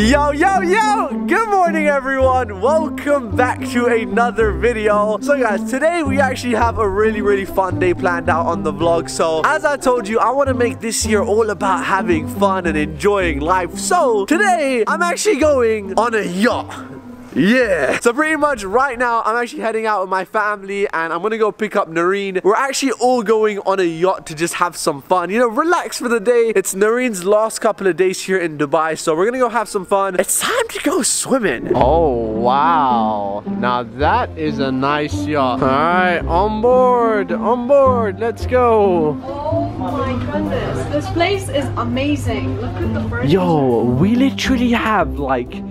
Yo, yo, yo! Good morning, everyone! Welcome back to another video. So guys, today we actually have a really fun day planned out on the vlog. So as I told you, I want to make this year all about having fun and enjoying life. So today, I'm actually going on a yacht. Yeah, so pretty much right now I'm actually heading out with my family and I'm gonna go pick up Nareen. We're actually all going on a yacht to just have some fun, you know, relax for the day. It's Nareen's last couple of days here in Dubai, so we're gonna go have some fun. It's time to go swimming. Oh wow, now that is a nice yacht. All right, on board, let's go. Oh my goodness, this place is amazing. Look at the birds. Yo, we literally have like,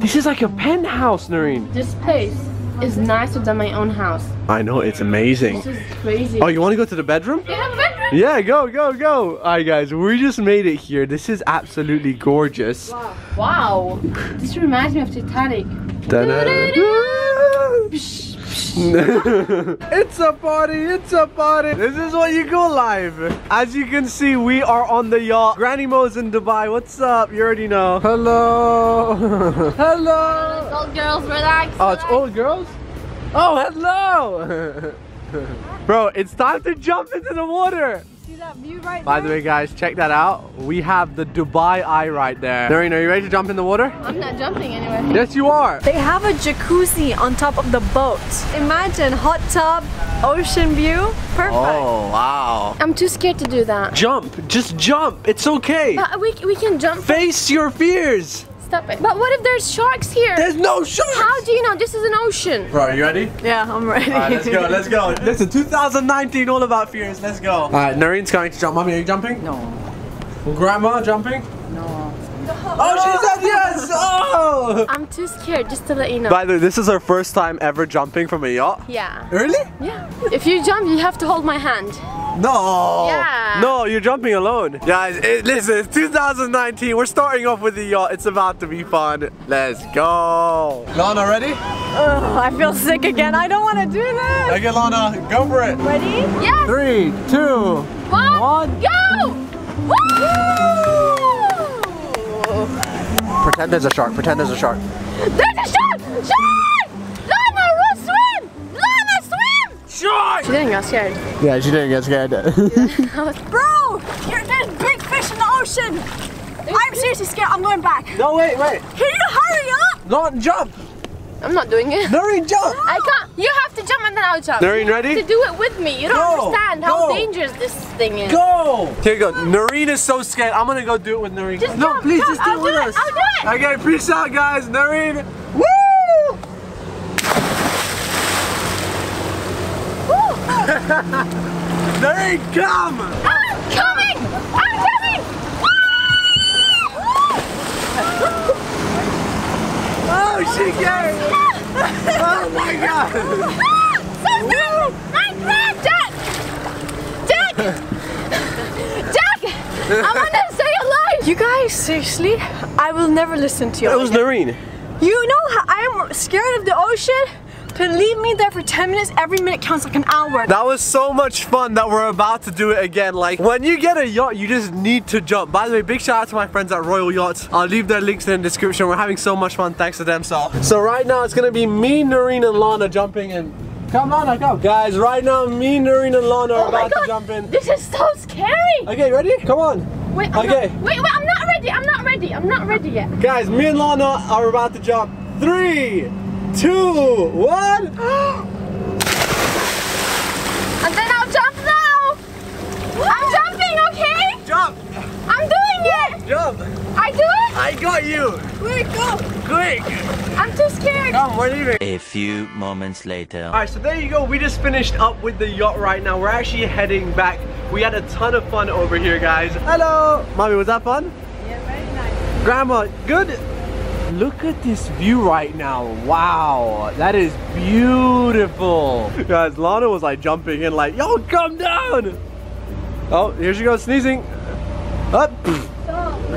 this is like a penthouse, Nareen. This place is nicer than my own house. I know, it's amazing. This is crazy. Oh, you want to go to the bedroom? You have a bedroom? Yeah, go. All right, guys, we just made it here. This is absolutely gorgeous. Wow. This reminds me of Titanic. It's a party. This is what you call live. As you can see, we are on the yacht. Granny Mo's in Dubai. What's up? You already know. Hello. Hello. It's old girls, relax. Oh, it's old girls? Oh, hello. Bro, it's time to jump into the water. You see that view right there? By the way, guys, check that out. We have the Dubai Eye right there. Nareen, are you ready to jump in the water? I'm not jumping anywhere. Yes, you are. They have a jacuzzi on top of the boat. Imagine, hot tub, ocean view. Perfect. Oh, wow. I'm too scared to do that. Jump. Just jump. It's okay. But we can jump. Face your fears. Stop it. But what if there's sharks here? There's no sharks. How do you know? This is an ocean. Bro, are you ready? Yeah, I'm ready. All right, let's go. Listen, 2019, all about fears. Let's go. All right, Nareen's going to jump. Mommy, are you jumping? No. Grandma, jumping? No. Oh, she said yes! Oh! I'm too scared, just to let you know. By the way, this is her first time ever jumping from a yacht? Yeah. Really? Yeah. If you jump, you have to hold my hand. No! Yeah. No, you're jumping alone. Guys, listen, it's 2019. We're starting off with the yacht. It's about to be fun. Let's go. Lana, ready? Oh, I feel sick again. I don't want to do this. Okay, Lana, go for it. Ready? Yes! 3, 2, 1, go! Woo! Pretend there's a shark. Pretend there's a shark. There's a shark! Shark! Lana, run, swim! Lana, swim! Shark! She didn't get scared. Yeah, she didn't get scared. Bro, there's big fish in the ocean. I'm seriously scared. I'm going back. No, wait. Can you hurry up? Not jump. I'm not doing it. Nareen, jump! No. I can't. You have to jump and then I'll jump. Nareen, ready? You have to do it with me. You don't understand how dangerous this thing is. Go! Here you go. Nareen is so scared. I'm gonna go do it with Nareen. Just jump, please, just do it with us. I'll do it. Okay, peace out, guys. Nareen, woo! Woo! Nareen, come! I'm coming! I'm coming! Oh, she came! Oh my god! I'm glad, Jack! Jack! Jack! I want to stay alive! You guys, seriously, I will never listen to you. It was Nareen. You know how I'm scared of the ocean? To leave me there for 10 minutes, every minute counts like an hour. That was so much fun that we're about to do it again. Like, when you get a yacht, you just need to jump. By the way, big shout out to my friends at Royal Yachts. I'll leave their links in the description. We're having so much fun, thanks to them. So right now, it's gonna be me, Nareen, and Lana jumping in. Come, Lana, go. Guys, right now, me, Nareen, and Lana are about to jump in. This is so scary. Okay, ready? Come on. Wait, wait, I'm not ready yet. Guys, me and Lana are about to jump. 3, 2, 1. And then I'll jump now. Whoa. I'm jumping, okay? Jump. I'm doing it. Jump. I do it? I got you. Quick, go. Quick. I'm too scared. Come, we're leaving. A few moments later. All right, so there you go. We just finished up with the yacht right now. We're actually heading back. We had a ton of fun over here, guys. Hello. Mommy, was that fun? Yeah, very nice. Grandma, good? Look at this view right now. Wow, that is beautiful. Guys, Lana was like jumping in like, yo, come down. Oh, here she goes sneezing. Up. Don't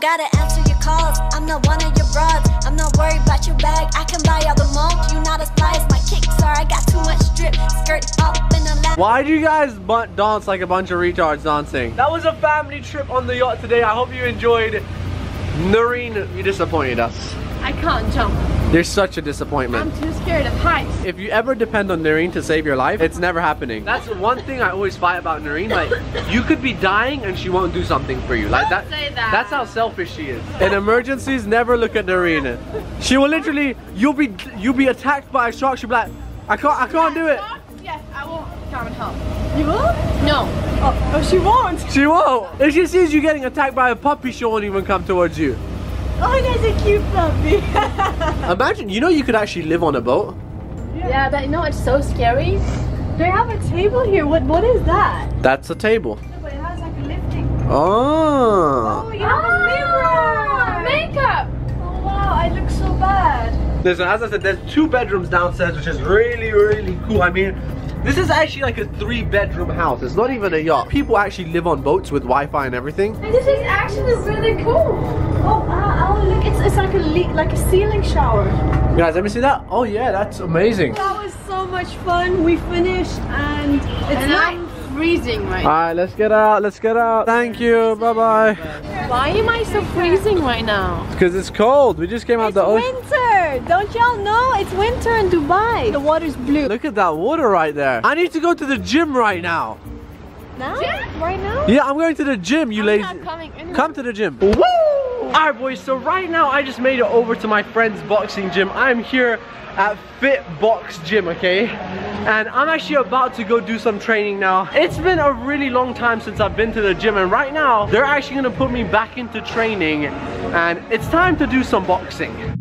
gotta answer your calls. I'm not one of your bras. I'm not worried about your bag. I can buy all the mold. You not a size. My kicks are I got too much drip. Skirt up in the lap. Why do you guys dance like a bunch of retards dancing? That was a family trip on the yacht today. I hope you enjoyed. Noreen, you disappointed us. I can't jump. You're such a disappointment. I'm too scared of heights. If you ever depend on Noreen to save your life, it's never happening. That's one thing I always fight about Noreen. Like, you could be dying and she won't do something for you. Like that, say that. That's how selfish she is. In emergencies, never look at Noreen. She will literally, you'll be attacked by a shark. She'll be like, I can't do it. Sharks? Yes, I will come and help. You will? No. Oh, she won't. She won't. If she sees you getting attacked by a puppy, she won't even come towards you. Oh, that's a cute puppy. Imagine, you know, you could actually live on a boat. Yeah, but you know, it's so scary. They have a table here. What is that? That's a table. No, but it has like a lifting. Oh. Oh, you have a mirror. Makeup. Oh, wow. I look so bad. Listen, as I said, there's 2 bedrooms downstairs, which is really, really cool. I mean, this is actually like a 3-bedroom house. It's not even a yacht. People actually live on boats with Wi-Fi and everything. And this is actually really cool. Oh, oh look, it's like a ceiling shower. Guys, let me see that. Oh yeah, that's amazing. That was so much fun. We finished and it's not freezing right now. All right, let's get out. Let's get out. Thank you. Bye-bye. Why am I so freezing right now? Because it's cold. We just came out the ocean. It's winter. Don't y'all know? It's winter in Dubai. The water's blue. Look at that water right there. I need to go to the gym right now. Now? Gym? Right now? Yeah, I'm going to the gym, you ladies. I'm not coming anyway. Come to the gym. Woo! Alright boys, so right now I just made it over to my friend's boxing gym. I'm here at Fitbox Gym, okay? And I'm actually about to go do some training now. It's been a really long time since I've been to the gym, and right now they're actually gonna put me back into training, and it's time to do some boxing.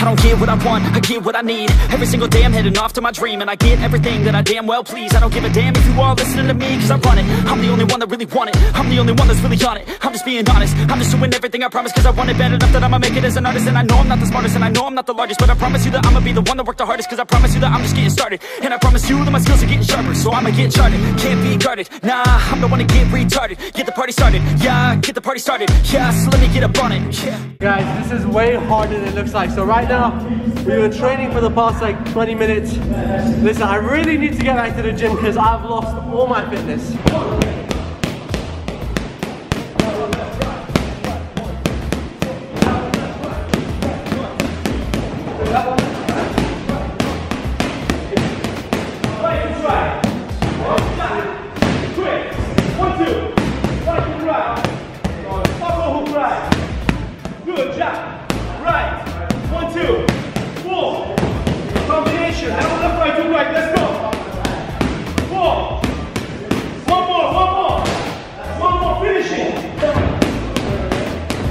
I don't get what I want, I get what I need. Every single day I'm heading off to my dream, and I get everything that I damn well please. I don't give a damn if you all listening to me, cause I run it. I'm the only one that really want it. I'm the only one that's really on it. I'm just being honest, I'm just doing everything I promise, cause I want it bad enough that I'ma make it as an artist. And I know I'm not the smartest, and I know I'm not the largest, but I promise you that I'ma be the one that worked the hardest, cause I promise you that I'm just getting started. And I promise you that my skills are getting sharper, so I'ma get charted. Can't be guarded, nah, I'm the one to get retarded. Get the party started, yeah, get the party started. Yeah, so let me get up on it, yeah. Guys, this is way harder than it looks like, so right now we were training for the past like 20 minutes. Listen, I really need to get back to the gym because I've lost all my fitness.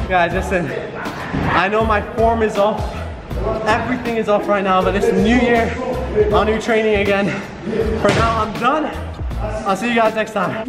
Guys, listen, I know my form is off, everything is off right now, but it's new year, I'll do training again. For now, I'm done. I'll see you guys next time.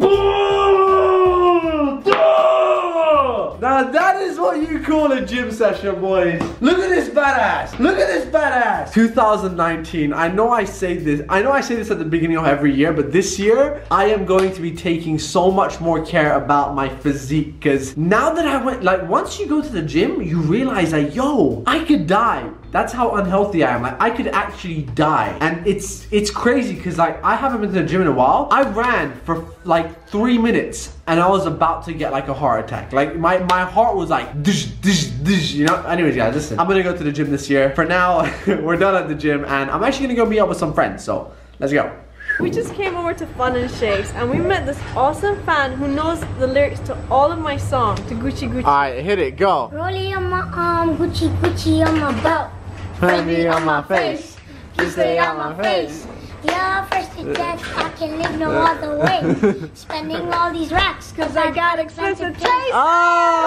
Now that is what you call a gym session, boys. Look at this badass, look at this badass. 2019, I know I say this at the beginning of every year, but this year, I am going to be taking so much more care about my physique, because now that I went, like once you go to the gym, you realize that, yo, I could die. That's how unhealthy I am. Like, I could actually die. And it's crazy because like I haven't been to the gym in a while. I ran for like 3 minutes and I was about to get like a heart attack. Like my heart was like dish, dish, dish, you know? Anyways guys, listen. I'm gonna go to the gym this year. For now, we're done at the gym and I'm actually gonna go meet up with some friends. So let's go. We just came over to Fun and Shakes and we met this awesome fan who knows the lyrics to all of my songs, to Gucci Gucci. Alright, hit it, go. Rollie on my arm, Gucci Gucci on my belt. Honey on my face, you say on my face. Yeah, first to death, I can live no other way. Spending all these racks, cause I got expensive taste. Oh!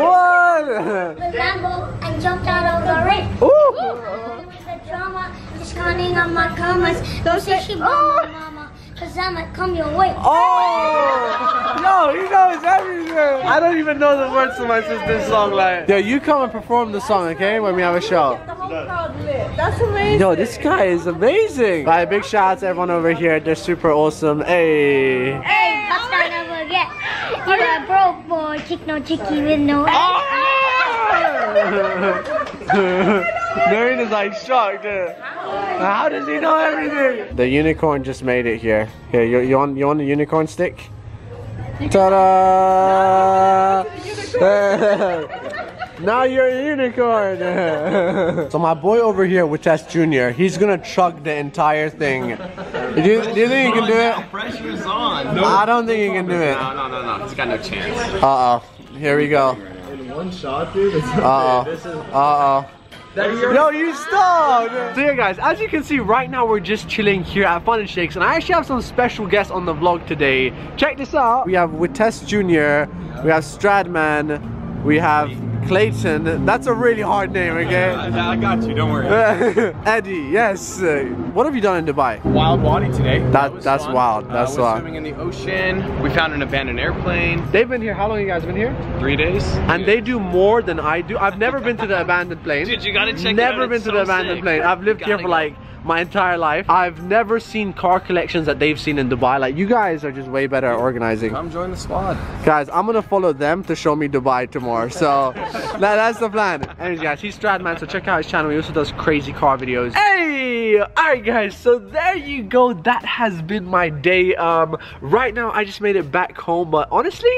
What? With Rambo, I jumped out of the ring. Ooh! With the drama, just counting on my commas. Don't say she bought my mama, cause that might come your way. Oh! Yo, he knows everything. I don't even know the words to my sister's song. Like, yo, you come and perform the song, okay? When we have a show. That's amazing. Yo, this guy is amazing. Right, big shout out to everyone over here. They're super awesome. Hey. Hey, that's not over yet. You're a broke boy, chick no chickie with no. Marion is like shocked. How does he know everything? The unicorn just made it here. Here, you on the unicorn stick? Ta-da! Now you're a unicorn. So my boy over here, Wutest Jr., he's gonna chug the entire thing. Do you think you can do it? Pressure's on. No, I don't think you can do it. No. He's got no chance. Uh-oh. Here we go. In one shot, dude. Uh-oh. Yo, you stalled! So yeah guys, as you can see right now we're just chilling here at Fun and Shakes, and I actually have some special guests on the vlog today. Check this out! We have Wutest Jr., we have Stradman, we have Clayton. That's a really hard name, okay? I got you, don't worry. Eddie, yes. What have you done in Dubai? Wild Wadi today. That's wild, that's wild. Swimming in the ocean, we found an abandoned airplane. They've been here, how long have you guys been here? 3 days. And yeah, they do more than I do. I've never been to the abandoned plane. Dude, you gotta check it out. Never been to the abandoned plane. I've lived here for like my entire life. I've never seen car collections that they've seen in Dubai. Like, you guys are just way better at organizing. Come join the squad. Guys, I'm gonna follow them to show me Dubai tomorrow, so that's the plan. Anyways guys, he's Stradman, so check out his channel. He also does crazy car videos. Hey! Alright guys, so there you go. That has been my day. Right now, I just made it back home, but honestly,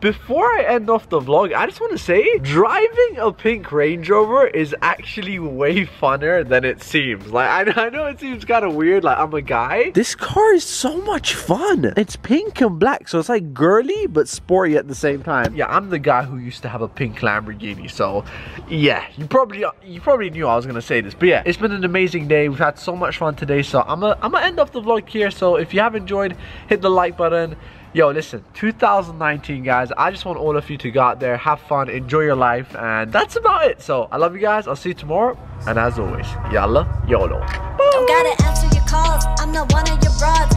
before I end off the vlog, I just want to say, driving a pink Range Rover is actually way funner than it seems. Like, I know it seems kind of weird, like I'm a guy. This car is so much fun. It's pink and black, so it's like girly but sporty at the same time. Yeah, I'm the guy who used to have a pink Lamborghini, so yeah, you probably knew I was gonna say this, but yeah, it's been an amazing day. We've had so much fun today, so I'm gonna end off the vlog here. So if you have enjoyed, hit the like button. Yo, listen, 2019 guys, I just want all of you to go out there, have fun, enjoy your life, and that's about it. So I love you guys, I'll see you tomorrow, and as always, yalla, YOLO. Bye. Don't gotta answer your calls, I'm not one of your broads.